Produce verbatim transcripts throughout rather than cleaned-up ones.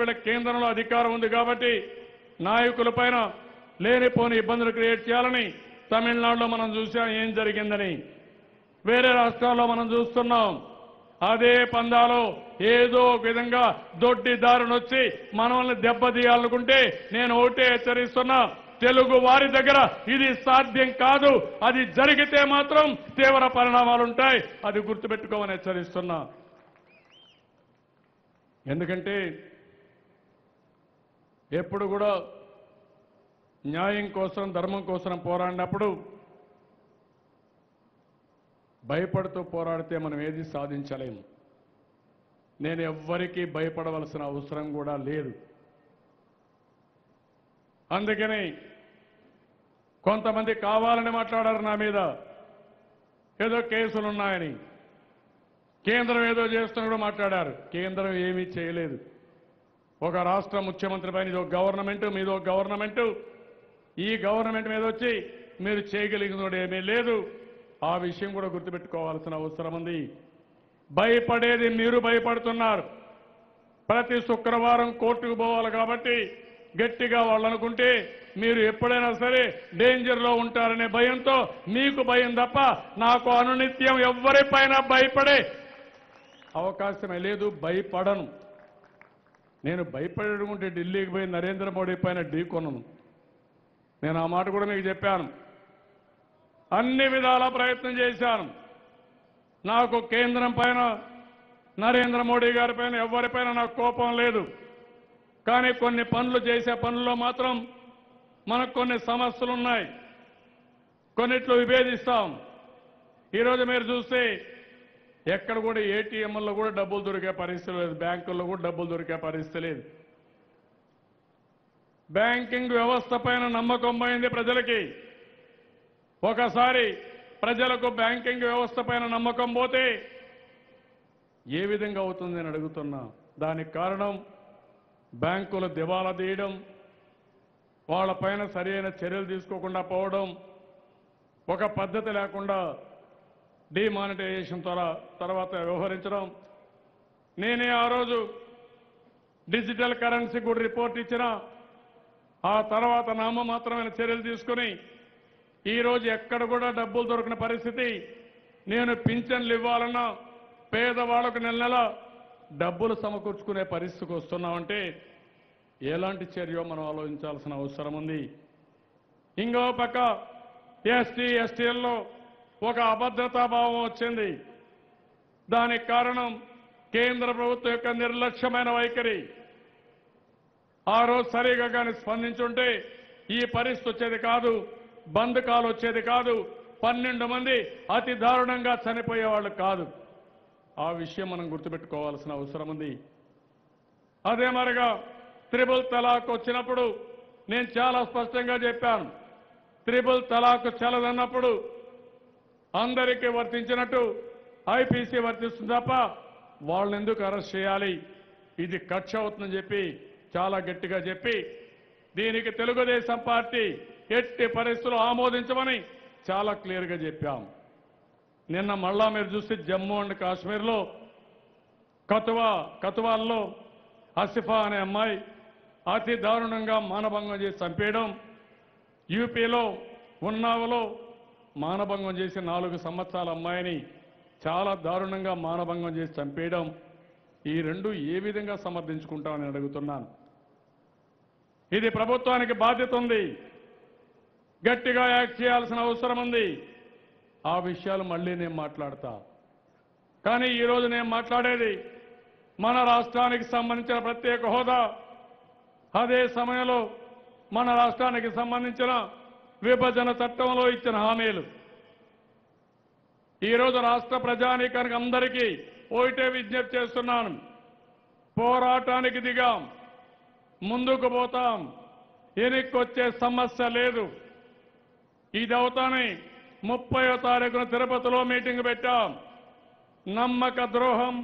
వీళ్ళకి కేంద్రంలో అధికారం ఉంది కాబట్టి నాయకులపైన లేనిపోని ఇబ్బందులు క్రియేట్ చేయాలని తమిళనాడులో మనం చూసాం ఏం జరిగిందని. వేరే రాష్ట్రాల్లో మనం చూస్తున్నాం అదే పందాలో ఏదో ఒక విధంగా దొడ్డిదారుని వచ్చి మనల్ని దెబ్బతీయాలనుకుంటే నేను ఒకటే హెచ్చరిస్తున్నా, తెలుగు వారి దగ్గర ఇది సాధ్యం కాదు, అది జరిగితే మాత్రం తీవ్ర పరిణామాలుంటాయి, అది గుర్తుపెట్టుకోమని హెచ్చరిస్తున్నా. ఎందుకంటే ఎప్పుడు కూడా న్యాయం కోసం ధర్మం కోసం పోరాడినప్పుడు భయపడుతూ పోరాడితే మనం ఏది సాధించలేము. నేను ఎవ్వరికీ భయపడవలసిన అవసరం కూడా లేదు. అందుకని కొంతమంది కావాలని మాట్లాడారు నా మీద, ఏదో కేసులు ఉన్నాయని, కేంద్రం ఏదో చేస్తున్నా కూడా మాట్లాడారు. కేంద్రం ఏమీ చేయలేదు. ఒక రాష్ట్ర ముఖ్యమంత్రి పైన ఇదో గవర్నమెంట్ మీదో గవర్నమెంట్, ఈ గవర్నమెంట్ మీద వచ్చి మీరు చేయగలిగినోడు ఏమీ లేదు. ఆ విషయం కూడా గుర్తుపెట్టుకోవాల్సిన అవసరం ఉంది. భయపడేది మీరు భయపడుతున్నారు. ప్రతి శుక్రవారం కోర్టుకు పోవాలి కాబట్టి గట్టిగా వాళ్ళనుకుంటే మీరు ఎప్పుడైనా సరే డేంజర్లో ఉంటారనే భయంతో మీకు భయం తప్ప నాకు అనునిత్యం ఎవరిపైన భయపడే అవకాశమే లేదు. భయపడను. నేను భయపడకుంటే ఢిల్లీకి పోయి నరేంద్ర మోడీ పైన ఢీకొనను. నేను ఆ మాట కూడా మీకు చెప్పాను. అన్ని విధాల ప్రయత్నం చేశాను. నాకు కేంద్రం పైన నరేంద్ర మోడీ గారి పైన ఎవరిపైన నాకు కోపం లేదు. కానీ కొన్ని పనులు చేసే పనుల్లో మాత్రం మనకు కొన్ని సమస్యలు ఉన్నాయి, కొన్నిట్లో విభేదిస్తాం. ఈరోజు మీరు చూస్తే ఎక్కడ కూడా ఏటీఎంల్లో కూడా డబ్బులు దొరికే పరిస్థితి లేదు, బ్యాంకుల్లో కూడా డబ్బులు దొరికే పరిస్థితి లేదు. బ్యాంకింగ్ వ్యవస్థ పైన నమ్మకం పోయింది ప్రజలకి. ఒకసారి ప్రజలకు బ్యాంకింగ్ వ్యవస్థ పైన నమ్మకం పోతే ఏ విధంగా అవుతుంది అని అడుగుతున్నా. దానికి కారణం బ్యాంకులు దివాలా తీయడం, వాళ్ళపైన సరైన చర్యలు తీసుకోకుండా పోవడం, ఒక పద్ధతి లేకుండా డిమానిటైజేషన్ ద్వారా తర్వాత వ్యవహరించడం. నేనే ఆ రోజు డిజిటల్ కరెన్సీ కూడా రిపోర్ట్ ఇచ్చిన, ఆ తర్వాత నామమాత్రమైన చర్యలు తీసుకుని ఈరోజు ఎక్కడ కూడా డబ్బులు దొరికిన పరిస్థితి. నేను పింఛన్లు ఇవ్వాలన్నా పేదవాళ్లకు నెల నెల డబ్బులు సమకూర్చుకునే పరిస్థితికి వస్తున్నామంటే ఎలాంటి చర్యో మనం ఆలోచించాల్సిన అవసరం ఉంది. ఇంకో పక్క ఎస్టీ ఎస్టీల్లో ఒక అభద్రతాభావం వచ్చింది. దానికి కారణం కేంద్ర ప్రభుత్వం యొక్క నిర్లక్ష్యమైన వైఖరి. ఆ రోజు సరిగా కానీ స్పందించుంటే ఈ పరిస్థితి వచ్చేది కాదు, బంద్ కాలు వచ్చేది కాదు, పన్నెండు మంది అతి దారుణంగా చనిపోయేవాళ్ళు కాదు. ఆ విషయం మనం గుర్తుపెట్టుకోవాల్సిన అవసరం ఉంది. అదే మరిగా త్రిబుల్ తలాక్ వచ్చినప్పుడు నేను చాలా స్పష్టంగా చెప్పాను, త్రిబుల్ తలాక్ చలదన్నప్పుడు అందరికీ వర్తించినట్టు ఐపీసీ వర్తిస్తుంది తప్ప వాళ్ళని ఎందుకు అరెస్ట్ చేయాలి, ఇది కక్ష అవుతుందని చెప్పి చాలా గట్టిగా చెప్పి దీనికి తెలుగుదేశం పార్టీ ఎట్టి పరిస్థితులు ఆమోదించమని చాలా క్లియర్గా చెప్పాం. నిన్న మళ్ళా మీరు చూస్తే జమ్మూ అండ్ కాశ్మీర్లో కతువా కతువాల్లో ఆసిఫా అనే అమ్మాయి అతి దారుణంగా మానభంగం చేసి చంపేయడం, యూపీలో ఉన్నావలో మానభంగం చేసి నాలుగు సంవత్సరాల అమ్మాయిని చాలా దారుణంగా మానభంగం చేసి చంపేయడం, ఈ రెండు ఏ విధంగా సమర్థించుకుంటామని అడుగుతున్నాను. ఇది ప్రభుత్వానికి బాధ్యత ఉంది, గట్టిగా యాక్ట్ చేయాల్సిన అవసరం ఉంది. ఆ విషయాలు మళ్ళీ నేను మాట్లాడతా. కానీ ఈరోజు నేను మాట్లాడేది మన రాష్ట్రానికి సంబంధించిన ప్రత్యేక హోదా, అదే సమయంలో మన రాష్ట్రానికి సంబంధించిన విభజన చట్టంలో ఇచ్చిన హామీలు. ఈరోజు రాష్ట్ర ప్రజానీకానికి అందరికీ ఒకటే విజ్ఞప్తి చేస్తున్నాను, పోరాటానికి దిగాం, ముందుకు పోతాం, ఎనిక్కొచ్చే సమస్య లేదు. ఇది అవుతానే ముప్పయో తారీఖున తిరుపతిలో మీటింగ్ పెట్టాం. నమ్మక ద్రోహం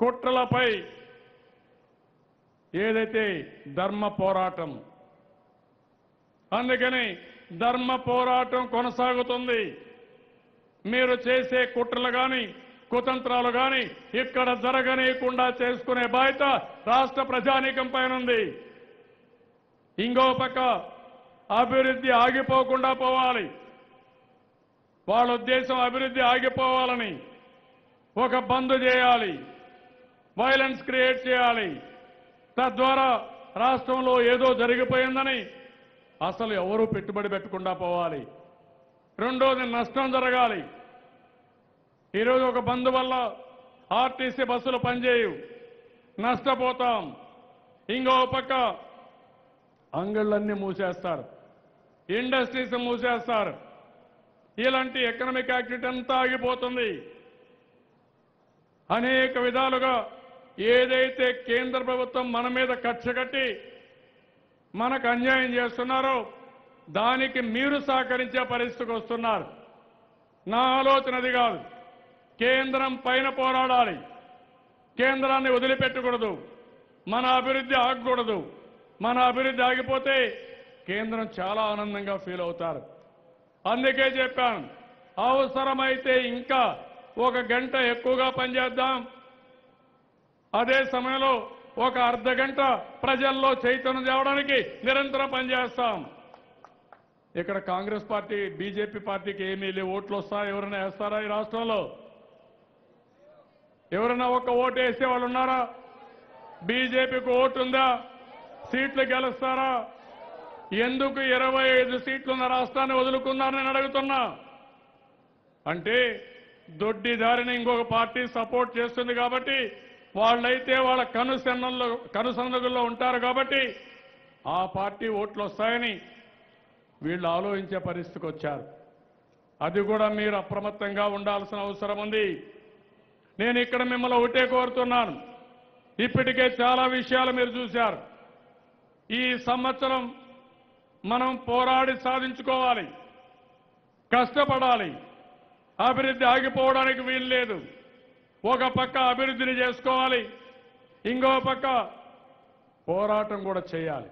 కుట్రలపై ఏదైతే ధర్మ పోరాటం, అందుకని ధర్మ పోరాటం కొనసాగుతుంది. మీరు చేసే కుట్రలు కానీ కుతంత్రాలు గాని ఇక్కడ జరగనీయకుండా చేసుకునే బాధ్యత రాష్ట్ర ప్రజానీకం పైన ఉంది. ఇంకో పక్క అభివృద్ధి ఆగిపోకుండా పోవాలి. వాళ్ళ ఉద్దేశం అభివృద్ధి ఆగిపోవాలని ఒక బంద్ చేయాలి, వైలెన్స్ క్రియేట్ చేయాలి, తద్వారా రాష్ట్రంలో ఏదో జరిగిపోయిందని అసలు ఎవరు పెట్టుబడి పెట్టకుండా పోవాలి. రెండోది నష్టం జరగాలి. ఈరోజు ఒక బంద్ వల్ల ఆర్టీసీ బస్సులు పనిచేయవు, నష్టపోతాం. ఇంకో పక్క అంగళ్ళన్నీ మూసేస్తారు, ఇండస్ట్రీస్ మూసేస్తారు, ఇలాంటి ఎకనామిక్ యాక్టివిటీ అంతా ఆగిపోతుంది. అనేక విధాలుగా ఏదైతే కేంద్ర ప్రభుత్వం మన మీద కక్ష కట్టి మనకు అన్యాయం చేస్తున్నారో దానికి మీరు సహకరించే పరిస్థితికి వస్తున్నారు. నా ఆలోచన అది కాదు. కేంద్రం పైన పోరాడాలి, కేంద్రాన్ని వదిలిపెట్టకూడదు, మన అభివృద్ధి ఆగకూడదు. మన అభివృద్ధి ఆగిపోతే కేంద్రం చాలా ఆనందంగా ఫీల్ అవుతారు. అందుకే చెప్పాను, అవసరమైతే ఇంకా ఒక గంట ఎక్కువగా పనిచేద్దాం, అదే సమయంలో ఒక అర్ధ గంట ప్రజల్లో చైతన్యం తేవడానికి నిరంతరం పనిచేస్తాం. ఇక్కడ కాంగ్రెస్ పార్టీ బీజేపీ పార్టీకి ఏమీ లేవు. ఓట్లు వస్తారా? ఎవరైనా వేస్తారా? ఈ రాష్ట్రంలో ఎవరైనా ఒక్క ఓటు వేసే వాళ్ళు ఉన్నారా? బీజేపీకి ఓటు ఉందా? సీట్లు గెలుస్తారా? ఎందుకు ఇరవై ఐదు సీట్లున్న రాష్ట్రాన్ని వదులుకున్నారని అడుగుతున్నా. అంటే దొడ్డి దారిని ఇంకొక పార్టీ సపోర్ట్ చేస్తుంది కాబట్టి, వాళ్ళైతే వాళ్ళ కనుసన్నల్లో కనుసన్నగుల్లో ఉంటారు కాబట్టి ఆ పార్టీ ఓట్లు వస్తాయని వీళ్ళు ఆలోచించే పరిస్థితికి వచ్చారు. అది కూడా మీరు అప్రమత్తంగా ఉండాల్సిన అవసరం ఉంది. నేను ఇక్కడ మిమ్మల్ని ఒకటే కోరుతున్నాను. ఇప్పటికే చాలా విషయాలు మీరు చూశారు. ఈ సంవత్సరం మనం పోరాడి సాధించుకోవాలి, కష్టపడాలి. అభివృద్ధి ఆగిపోవడానికి వీలు లేదు. ఒక పక్క అభివృద్ధిని చేసుకోవాలి, ఇంకో పక్క పోరాటం కూడా చేయాలి.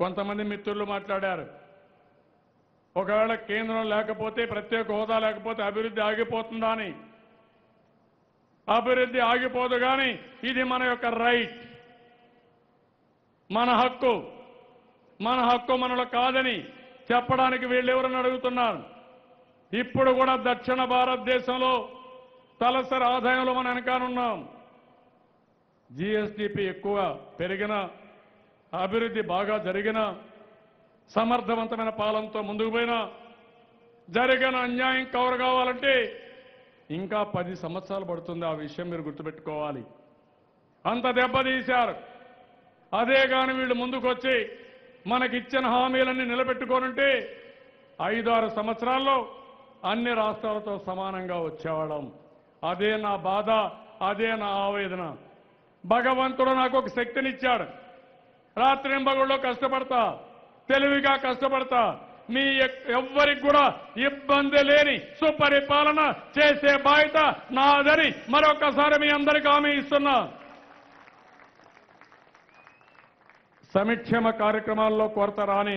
కొంతమంది మిత్రులు మాట్లాడారు, ఒకవేళ కేంద్రం లేకపోతే, ప్రత్యేక హోదా లేకపోతే అభివృద్ధి ఆగిపోతుందా అని. అభివృద్ధి ఆగిపోదు, కానీ ఇది మన యొక్క రైట్, మన హక్కు. మన హక్కు మనలో కాదని చెప్పడానికి వీళ్ళెవరని అడుగుతున్నారు. ఇప్పుడు కూడా దక్షిణ భారతదేశంలో తలసరి ఆదాయంలో మనం వెనకానున్నాం. జీఎస్డీపీ ఎక్కువ పెరిగిన, అభివృద్ధి బాగా జరిగిన, సమర్థవంతమైన పాలనతో ముందుకు పోయినా జరిగిన అన్యాయం కవర్ కావాలంటే ఇంకా పది సంవత్సరాలు పడుతుంది. ఆ విషయం మీరు గుర్తుపెట్టుకోవాలి. అంత దెబ్బతీశారు. అదే కానీ వీళ్ళు ముందుకొచ్చి మనకిచ్చిన హామీలన్నీ నిలబెట్టుకోనుంటే ఐదారు సంవత్సరాల్లో అన్ని రాష్ట్రాలతో సమానంగా వచ్చేవాళ్ళం. అదే నా బాధ, అదే నా ఆవేదన. భగవంతుడు నాకు ఒక శక్తినిచ్చాడు. రాత్రింబగుళ్ళో కష్టపడతా, తెలివిగా కష్టపడతా, మీ ఎవ్వరికి కూడా ఇబ్బంది లేని సుపరిపాలన చేసే బాధ్యత నాదని మరొకసారి మీ అందరికీ హామీ ఇస్తున్నా. సంక్షేమ కార్యక్రమాల్లో కొరత రాని,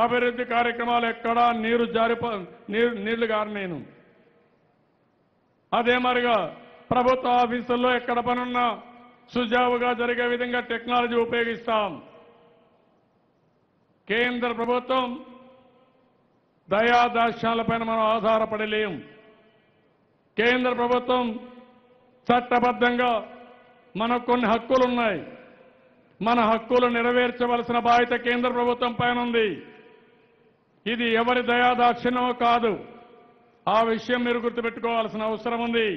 అభివృద్ధి కార్యక్రమాలు ఎక్కడా నీరు జారిప నీరు నీళ్లు గారనేను. అదే మరిగా ప్రభుత్వ ఆఫీసుల్లో ఎక్కడ పనున్నా సుజావుగా జరిగే విధంగా టెక్నాలజీ ఉపయోగిస్తాం. కేంద్ర ప్రభుత్వం దయాదాక్ష్యాలపైన మనం ఆధారపడలేం. కేంద్ర ప్రభుత్వం చట్టబద్ధంగా మనకు కొన్ని హక్కులున్నాయి. మన హక్కులు నెరవేర్చవలసిన బాధ్యత కేంద్ర ప్రభుత్వం పైన ఉంది. ఇది ఎవరి దయాదాక్షిణ్యమో కాదు. ఆ విషయం మీరు గుర్తుపెట్టుకోవాల్సిన అవసరం ఉంది.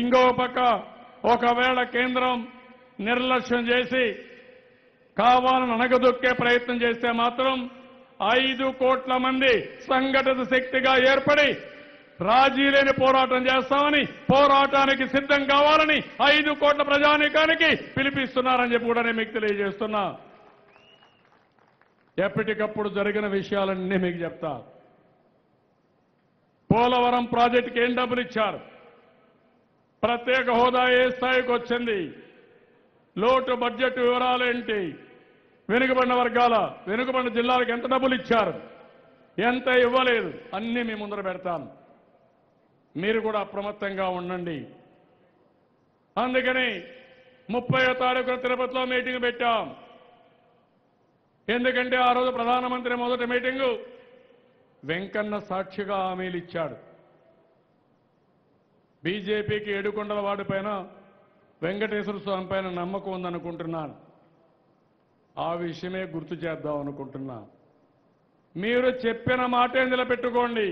ఇంకో పక్క ఒకవేళ కేంద్రం నిర్లక్ష్యం చేసి కావాలని అణగదొక్కే ప్రయత్నం చేస్తే మాత్రం ఐదు కోట్ల మంది సంఘటిత శక్తిగా ఏర్పడి రాజీ లేని పోరాటం చేస్తామని, పోరాటానికి సిద్ధం కావాలని ఐదు కోట్ల ప్రజానీకానికి పిలిపిస్తున్నారని చెప్పి కూడా నేను మీకు తెలియజేస్తున్నా. ఎప్పటికప్పుడు జరిగిన విషయాలన్నీ మీకు చెప్తా. పోలవరం ప్రాజెక్టుకి ఏం డబ్బులు ఇచ్చారు? ప్రత్యేక హోదా ఏ స్థాయికి వచ్చింది? లోటు బడ్జెట్ వివరాలు ఏంటి? వెనుకబడిన వర్గాల, వెనుకబడిన జిల్లాలకు ఎంత డబ్బులు ఇచ్చారు? ఎంత ఇవ్వలేదు, అన్ని మీ ముందర పెడతాం, మీరు కూడా అప్రమత్తంగా ఉండండి. అందుకని ముప్పైవ తారీఖున తిరుపతిలో మీటింగ్ పెట్టాం. ఎందుకంటే ఆ రోజు ప్రధానమంత్రి మొదటి మీటింగు వెంకన్న సాక్షిగా హామీలు ఇచ్చాడు. బీజేపీకి ఏడుకొండల వాడిపైన వెంకటేశ్వర స్వామి పైన నమ్మకం ఉందనుకుంటున్నాను. ఆ విషయమే గుర్తు చేద్దాం అనుకుంటున్నా. మీరు చెప్పిన మాటే నిలబెట్టుకోండి,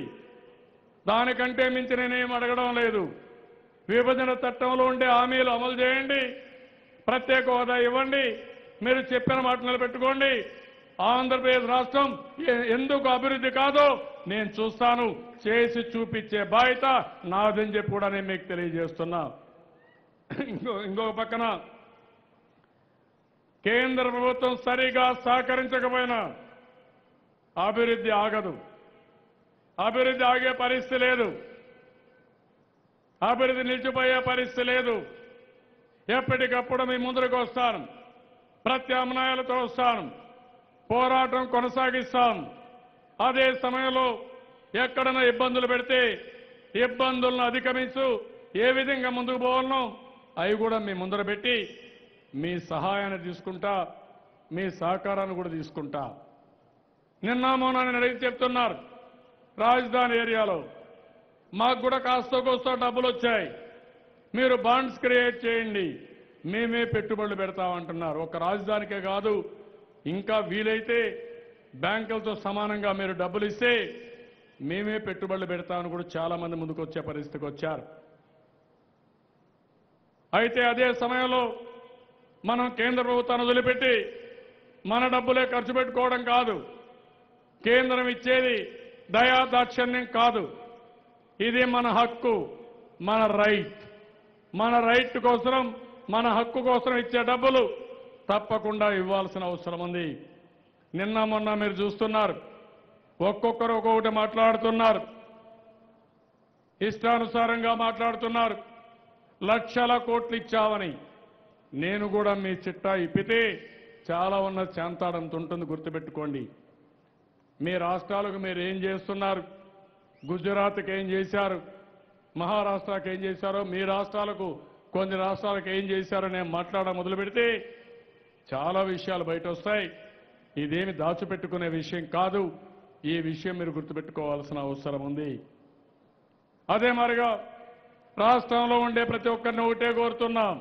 దానికంటే మించి నేనేం అడగడం లేదు. విభజన చట్టంలో ఉండే హామీలు అమలు చేయండి, ప్రత్యేక హోదా ఇవ్వండి, మీరు చెప్పిన మాట నిలబెట్టుకోండి. ఆంధ్రప్రదేశ్ రాష్ట్రం ఎందుకు అభివృద్ధి కాదో నేను చూస్తాను, చేసి చూపించే బాధ్యత నాదని చెప్పి కూడా నేను మీకు తెలియజేస్తున్నా. ఇంకో ఇంకొక పక్కన కేంద్ర ప్రభుత్వం సరిగా సహకరించకపోయినా అభివృద్ధి ఆగదు, అభివృద్ధి ఆగే పరిస్థితి లేదు, అభివృద్ధి నిలిచిపోయే పరిస్థితి లేదు. ఎప్పటికప్పుడు మీ ముందరకు వస్తాను, ప్రత్యామ్నాయాలతో వస్తాను, పోరాటం కొనసాగిస్తాం. అదే సమయంలో ఎక్కడైనా ఇబ్బందులు పెడితే ఇబ్బందులను అధిగమిస్తూ ఏ విధంగా ముందుకు పోవాలనో అవి కూడా మీ ముందర పెట్టి మీ సహాయాన్ని తీసుకుంటా, మీ సహకారాన్ని కూడా తీసుకుంటా. నిన్న మోనాన్ని అడిగి చెప్తున్నారు, రాజధాని ఏరియాలో మాకు కూడా కాస్త కోస్త డబ్బులు వచ్చాయి, మీరు బాండ్స్ క్రియేట్ చేయండి, మేమే పెట్టుబడులు పెడతామంటున్నారు. ఒక రాజధానికే కాదు, ఇంకా వీలైతే బ్యాంకులతో సమానంగా మీరు డబ్బులు ఇస్తే మేమే పెట్టుబడులు పెడతామని కూడా చాలామంది ముందుకు వచ్చే పరిస్థితికి వచ్చారు. అయితే అదే సమయంలో మనం కేంద్ర ప్రభుత్వాన్ని వదిలిపెట్టి మన డబ్బులే ఖర్చు పెట్టుకోవడం కాదు, కేంద్రం ఇచ్చేది దయా దాక్షిణ్యం కాదు, ఇది మన హక్కు, మన రైట్, మన రైట్ కోసం మన హక్కు కోసం ఇచ్చే డబ్బులు తప్పకుండా ఇవ్వాల్సిన అవసరం ఉంది. నిన్న మొన్న మీరు చూస్తున్నారు, ఒక్కొక్కరు ఒక్కొక్కటి మాట్లాడుతున్నారు, ఇష్టానుసారంగా మాట్లాడుతున్నారు. లక్షల కోట్లు ఇచ్చావని నేను కూడా మీ చిట్టా ఇప్పితే చాలా ఉన్న శాంతాడంత ఉంటుంది, గుర్తుపెట్టుకోండి. మీ రాష్ట్రాలకు మీరు ఏం చేస్తున్నారు, గుజరాత్కి ఏం చేశారు, మహారాష్ట్రకి ఏం చేశారో, మీ రాష్ట్రాలకు కొన్ని రాష్ట్రాలకు ఏం చేశారో నేను మాట్లాడడం మొదలు పెడితే చాలా విషయాలు బయట వస్తాయి. ఇదేమి దాచిపెట్టుకునే విషయం కాదు, ఈ విషయం మీరు గుర్తుపెట్టుకోవాల్సిన అవసరం ఉంది. అదే మరిగా రాష్ట్రంలో ఉండే ప్రతి ఒక్కరిని ఒకటే కోరుతున్నాం,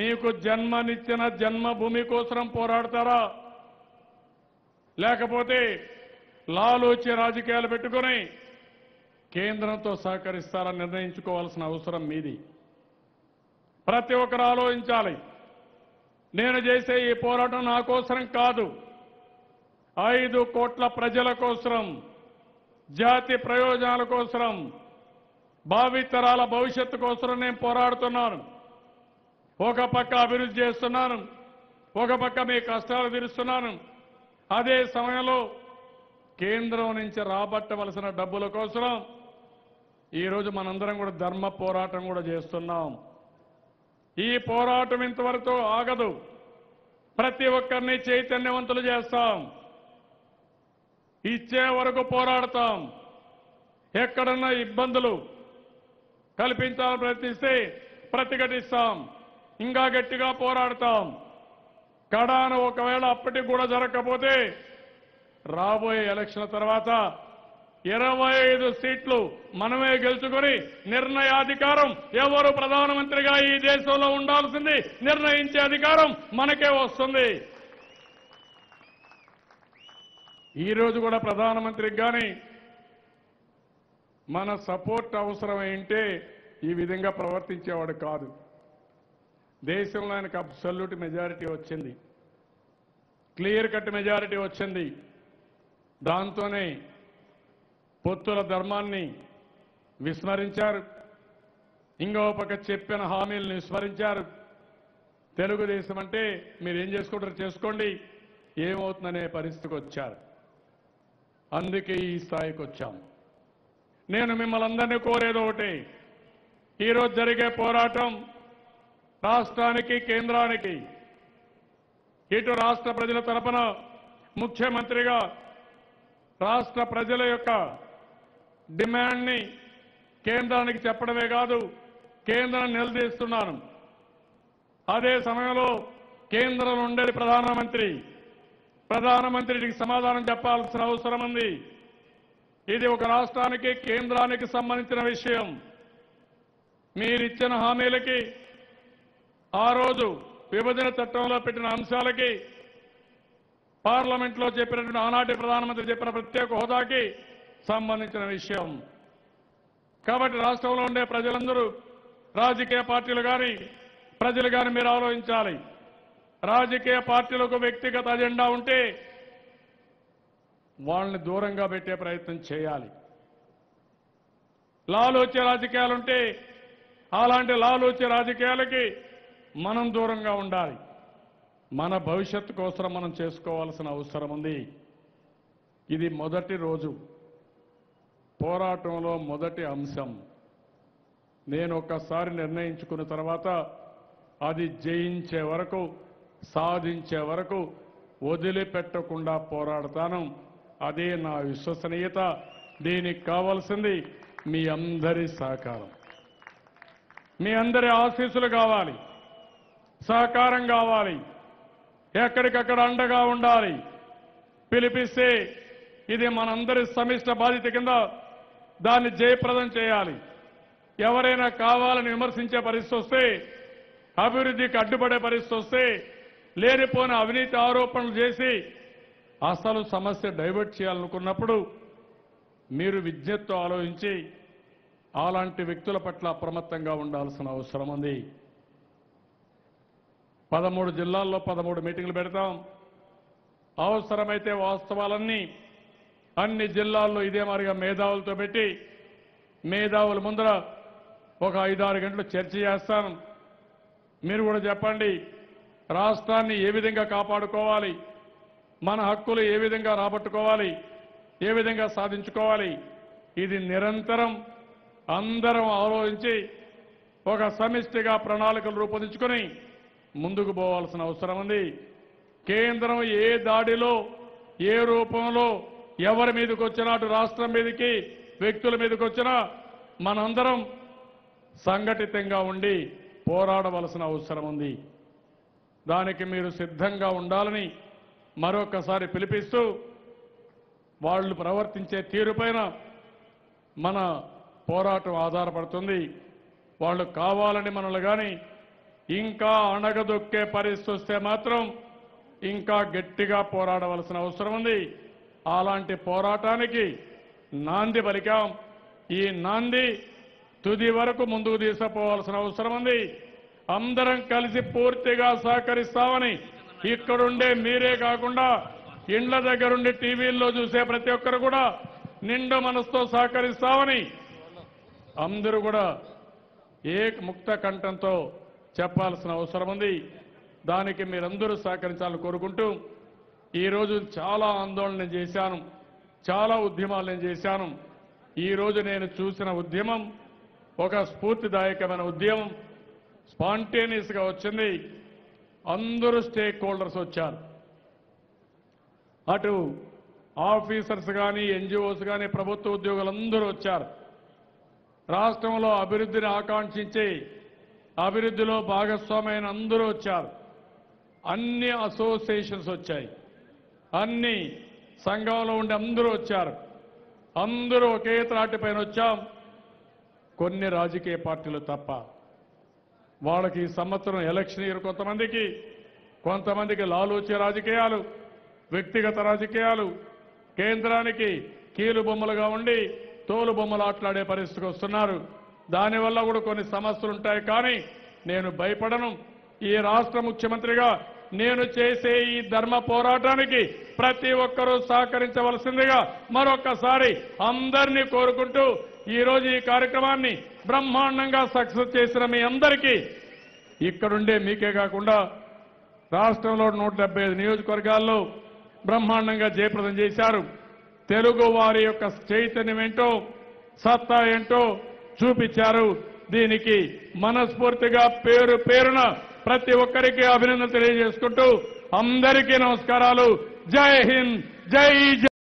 మీకు జన్మనిచ్చిన జన్మభూమి కోసం పోరాడతారా, లేకపోతే లాలోచి రాజకీయాలు పెట్టుకుని కేంద్రంతో సహకరిస్తారని నిర్ణయించుకోవాల్సిన అవసరం మీది. ప్రతి ఒక్కరు ఆలోచించాలి, నేను చేసే ఈ పోరాటం నా కోసం కాదు, ఐదు కోట్ల ప్రజల కోసం, జాతి ప్రయోజనాల కోసం, భావితరాల భవిష్యత్తు కోసం నేను పోరాడుతున్నాను. ఒక పక్క అభివృద్ధి చేస్తున్నాను, ఒక పక్క మీ కష్టాలు తీరుస్తున్నాను, అదే సమయంలో కేంద్రం నుంచి రాబట్టవలసిన డబ్బుల కోసం ఈరోజు మనందరం కూడా ధర్మ పోరాటం కూడా చేస్తున్నాం. ఈ పోరాటం ఇంతవరకు ఆగదు, ప్రతి ఒక్కరిని చైతన్యవంతులు చేస్తాం, ఇచ్చే వరకు పోరాడతాం. ఎక్కడన్నా ఇబ్బందులు కల్పించాలని ప్రయత్నిస్తే ప్రతిఘటిస్తాం, ఇంకా గట్టిగా పోరాడతాం. కడాన ఒకవేళ అప్పటికి కూడా జరగకపోతే రాబోయే ఎలక్షన్ తర్వాత ఇరవై ఐదు సీట్లు మనమే గెలుచుకొని నిర్ణయాధికారం, ఎవరు ప్రధానమంత్రిగా ఈ దేశంలో ఉండాల్సింది నిర్ణయించే అధికారం మనకే వస్తుంది. ఈరోజు కూడా ప్రధానమంత్రికి కానీ మన సపోర్ట్ అవసరమైంటే ఈ విధంగా ప్రవర్తించేవాడు కాదు. దేశంలో ఆయనకు అబ్సల్యూట్ మెజారిటీ వచ్చింది, క్లియర్ కట్ మెజారిటీ వచ్చింది, దాంతోనే పొత్తుల ధర్మాన్ని విస్మరించారు, ఇంకో పక్క చెప్పిన హామీలను విస్మరించారు. తెలుగుదేశం అంటే మీరు ఏం చేసుకుంటారు చేసుకోండి, ఏమవుతుందనే పరిస్థితికి వచ్చారు. అందుకే ఈ స్థాయికి వచ్చాం. నేను మిమ్మల్ని అందరినీ కోరేది ఒకటి, ఈరోజు జరిగే పోరాటం రాష్ట్రానికి, కేంద్రానికి, ఇటు రాష్ట్ర ప్రజల తరపున ముఖ్యమంత్రిగా రాష్ట్ర ప్రజల యొక్క డిమాండ్ ని కేంద్రానికి చెప్పడమే కాదు కేంద్రాన్ని నిలదీస్తున్నాను అదే సమయంలో కేంద్రంలో ఉండేది ప్రధానమంత్రి ప్రధానమంత్రికి సమాధానం చెప్పాల్సిన అవసరం ఉంది ఇది ఒక రాష్ట్రానికి కేంద్రానికి సంబంధించిన విషయం మీరు ఇచ్చిన హామీలకి ఆ రోజు విభజన చట్టంలో పెట్టిన అంశాలకి పార్లమెంట్లో చెప్పినటువంటి ఆనాటి ప్రధానమంత్రి చెప్పిన ప్రత్యేక హోదాకి సంబంధించిన విషయం కాబట్టి రాష్ట్రంలో ఉండే ప్రజలందరూ రాజకీయ పార్టీలు కానీ ప్రజలు కానీ మీరు ఆలోచించాలి రాజకీయ పార్టీలకు వ్యక్తిగత అజెండా ఉంటే వాళ్ళని దూరంగా పెట్టే ప్రయత్నం చేయాలి లాలోచే రాజకీయాలుంటే అలాంటి లాలోచే రాజకీయాలకి మనం దూరంగా ఉండాలి మన భవిష్యత్తు కోసం మనం చేసుకోవాల్సిన అవసరం ఉంది ఇది మొదటి రోజు పోరాటంలో మొదటి అంశం నేను ఒక్కసారి నిర్ణయించుకున్న తర్వాత అది జయించే వరకు సాధించే వరకు వదిలిపెట్టకుండా పోరాడతాను అదే నా విశ్వసనీయత దీనికి కావాల్సింది మీ అందరి సహకారం మీ అందరి ఆశీస్సులు కావాలి సహకారం కావాలి ఎక్కడికక్కడ అండగా ఉండాలి పిలిపిస్తే ఇది మనందరి సమిష్ట బాధ్యత కింద దాన్ని జయప్రదం చేయాలి ఎవరైనా కావాలని విమర్శించే పరిస్థితి వస్తే అభివృద్ధికి అడ్డుపడే పరిస్థితి వస్తే లేనిపోని అవినీతి ఆరోపణలు చేసి అసలు సమస్య డైవర్ట్ చేయాలనుకున్నప్పుడు మీరు విజ్ఞతతో ఆలోచించి అలాంటి వ్యక్తుల పట్ల అప్రమత్తంగా ఉండాల్సిన అవసరం ఉంది పదమూడు జిల్లాల్లో పదమూడు మీటింగ్లు పెడతాం అవసరమైతే వాస్తవాలన్నీ అన్ని జిల్లాల్లో ఇదే మాదిరిగా మేధావులతో పెట్టి మేధావుల ముందర ఒక ఐదారు గంటలు చర్చ చేస్తాను మీరు కూడా చెప్పండి రాష్ట్రాన్ని ఏ విధంగా కాపాడుకోవాలి మన హక్కులు ఏ విధంగా రాబట్టుకోవాలి ఏ విధంగా సాధించుకోవాలి ఇది నిరంతరం అందరం ఆలోచించి ఒక సమిష్టిగా ప్రణాళికలు రూపొందించుకొని ముందుకు పోవాల్సిన అవసరం ఉంది కేంద్రం ఏ దాడిలో ఏ రూపంలో ఎవరి మీదకి వచ్చినా అటు రాష్ట్రం మీదకి వ్యక్తుల మీదకి వచ్చినా మనందరం సంఘటితంగా ఉండి పోరాడవలసిన అవసరం ఉంది దానికి మీరు సిద్ధంగా ఉండాలని మరొకసారి పిలిపిస్తూ వాళ్ళు ప్రవర్తించే తీరుపైన మన పోరాటం ఆధారపడుతుంది వాళ్ళు కావాలని మనల్ని కానీ ఇంకా అణగదొక్కే పరిస్థితి వస్తే మాత్రం ఇంకా గట్టిగా పోరాడవలసిన అవసరం ఉంది అలాంటి పోరాటానికి నాంది పలికాం ఈ నాంది తుది వరకు ముందుకు తీసుకుపోవాల్సిన అవసరం ఉంది అందరం కలిసి పూర్తిగా సహకరిస్తామని ఇక్కడుండే మీరే కాకుండా ఇండ్ల దగ్గరుండి టీవీల్లో చూసే ప్రతి ఒక్కరు కూడా నిండు మనసుతో సహకరిస్తామని అందరూ కూడా ఏ ముక్త కంఠంతో చెప్పాల్సిన అవసరం ఉంది దానికి మీరందరూ సహకరించాలని కోరుకుంటూ ఈరోజు చాలా ఆందోళన చేశాను చాలా ఉద్యమాలు నేను చేశాను ఈరోజు నేను చూసిన ఉద్యమం ఒక స్ఫూర్తిదాయకమైన ఉద్యమం స్పాంటేనియస్గా వచ్చింది అందరూ స్టేక్ హోల్డర్స్ వచ్చారు అటు ఆఫీసర్స్ కానీ ఎన్జిఓస్ కానీ ప్రభుత్వ ఉద్యోగులందరూ వచ్చారు రాష్ట్రంలో అభివృద్ధిని ఆకాంక్షించి అభివృద్ధిలో భాగస్వామైన అందరూ వచ్చారు అన్ని అసోసియేషన్స్ వచ్చాయి అన్ని సంఘంలో ఉండి అందరూ వచ్చారు అందరూ ఒకే త్రాటిపైన వచ్చాం కొన్ని రాజకీయ పార్టీలు తప్ప వాళ్ళకి ఈ సంవత్సరం ఎలక్షన్ ఇయర్ కొంతమందికి కొంతమందికి లాలూచే రాజకీయాలు వ్యక్తిగత రాజకీయాలు కేంద్రానికి కీలు బొమ్మలుగా ఉండి తోలు బొమ్మలు ఆటలాడే పరిస్థితికి వస్తున్నారు దానివల్ల కూడా కొన్ని సమస్యలు ఉంటాయి కానీ నేను భయపడను ఈ రాష్ట్ర ముఖ్యమంత్రిగా నేను చేసే ఈ ధర్మ పోరాటానికి ప్రతి ఒక్కరూ సహకరించవలసిందిగా మరొకసారి అందరినీ కోరుకుంటూ ఈరోజు ఈ కార్యక్రమాన్ని బ్రహ్మాండంగా సక్సెస్ చేసిన మీ అందరికీ ఇక్కడుండే మీకే కాకుండా రాష్ట్రంలో నూట డెబ్బై ఐదు నియోజకవర్గాల్లో బ్రహ్మాండంగా జయప్రదం చేశారు తెలుగు వారి యొక్క చైతన్యం ఏంటో సత్తా ఏంటో చూపించారు దీనికి మనస్ఫూర్తిగా పేరు పేరున ప్రతి ఒక్కరికి అభినందన తెలియజేసుకుంటూ అందరికీ నమస్కారాలు జై హింద్ జై